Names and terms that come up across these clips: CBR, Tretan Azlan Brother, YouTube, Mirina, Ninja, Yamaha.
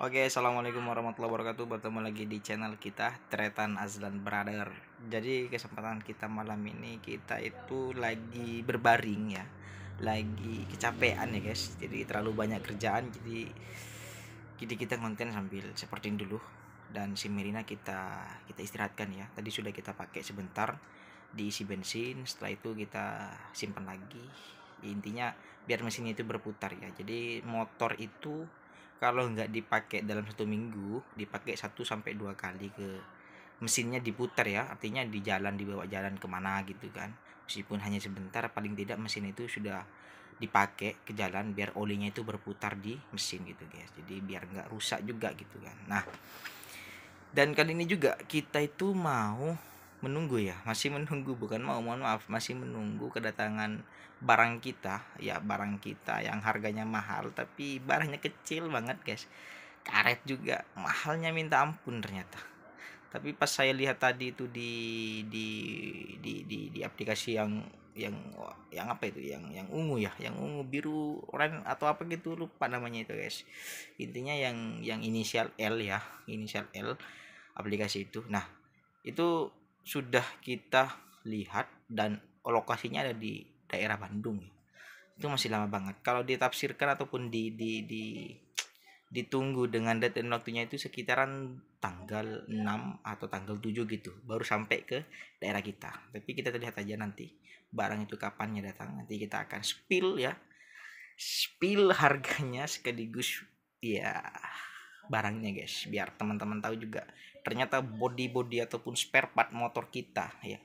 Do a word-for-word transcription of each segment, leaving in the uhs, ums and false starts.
Oke, assalamualaikum warahmatullahi wabarakatuh. Bertemu lagi di channel kita, Tretan Azlan Brother. Jadi kesempatan kita malam ini, kita itu lagi berbaring ya, lagi kecapean ya guys. Jadi terlalu banyak kerjaan, jadi jadi kita konten sambil seperti dulu. Dan si Mirina kita kita istirahatkan ya. Tadi sudah kita pakai sebentar, diisi bensin. Setelah itu kita simpan lagi. Intinya biar mesin itu berputar ya. Jadi motor itu kalau nggak dipakai dalam satu minggu, dipakai satu sampai dua kali ke mesinnya diputar ya. Artinya di jalan, dibawa jalan kemana gitu kan. Meskipun hanya sebentar, paling tidak mesin itu sudah dipakai ke jalan biar olinya itu berputar di mesin gitu guys. Jadi biar nggak rusak juga gitu kan. Nah, dan kali ini juga kita itu mau menunggu ya, masih menunggu, bukan mau, mohon maaf, masih menunggu kedatangan barang kita ya, barang kita yang harganya mahal tapi barangnya kecil banget guys. Karet juga mahalnya minta ampun ternyata. Tapi pas saya lihat tadi itu di di di di, di aplikasi yang yang yang apa itu yang yang ungu ya, yang ungu biru oranye atau apa gitu, lupa namanya itu guys. Intinya yang yang inisial L ya, inisial L aplikasi itu. Nah, itu sudah kita lihat dan lokasinya ada di daerah Bandung. Itu masih lama banget. Kalau ditafsirkan ataupun di di di ditunggu dengan date dan waktunya itu sekitaran tanggal enam atau tanggal tujuh gitu, baru sampai ke daerah kita. Tapi kita lihat aja nanti barang itu kapannya datang. Nanti kita akan spill ya, spill harganya sekaligus ya barangnya guys, biar teman-teman tahu juga ternyata body-body ataupun spare part motor kita ya,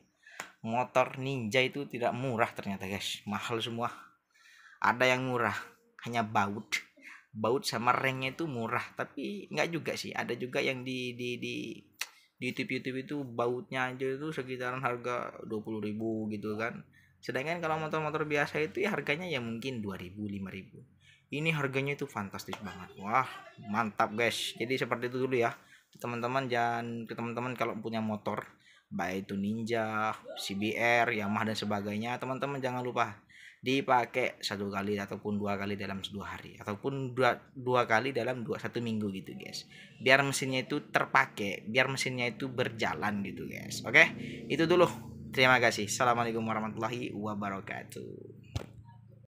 motor Ninja itu tidak murah ternyata guys, mahal semua. Ada yang murah hanya baut, baut sama rengnya itu murah, tapi nggak juga sih. Ada juga yang di di di di YouTube-YouTube itu bautnya aja itu sekitaran harga dua puluh ribu gitu kan. Sedangkan kalau motor-motor biasa itu ya harganya ya mungkin dua ribu, lima ribu. Ini harganya itu fantastis banget. Wah, mantap guys. Jadi seperti itu dulu ya, teman-teman. Jangan teman-teman kalau punya motor, baik itu Ninja, C B R, Yamaha dan sebagainya, teman-teman jangan lupa dipakai satu kali ataupun dua kali dalam dua hari ataupun dua dua kali dalam dua satu minggu gitu guys. Biar mesinnya itu terpakai, biar mesinnya itu berjalan gitu guys. Oke, itu dulu. Terima kasih. Assalamualaikum warahmatullahi wabarakatuh.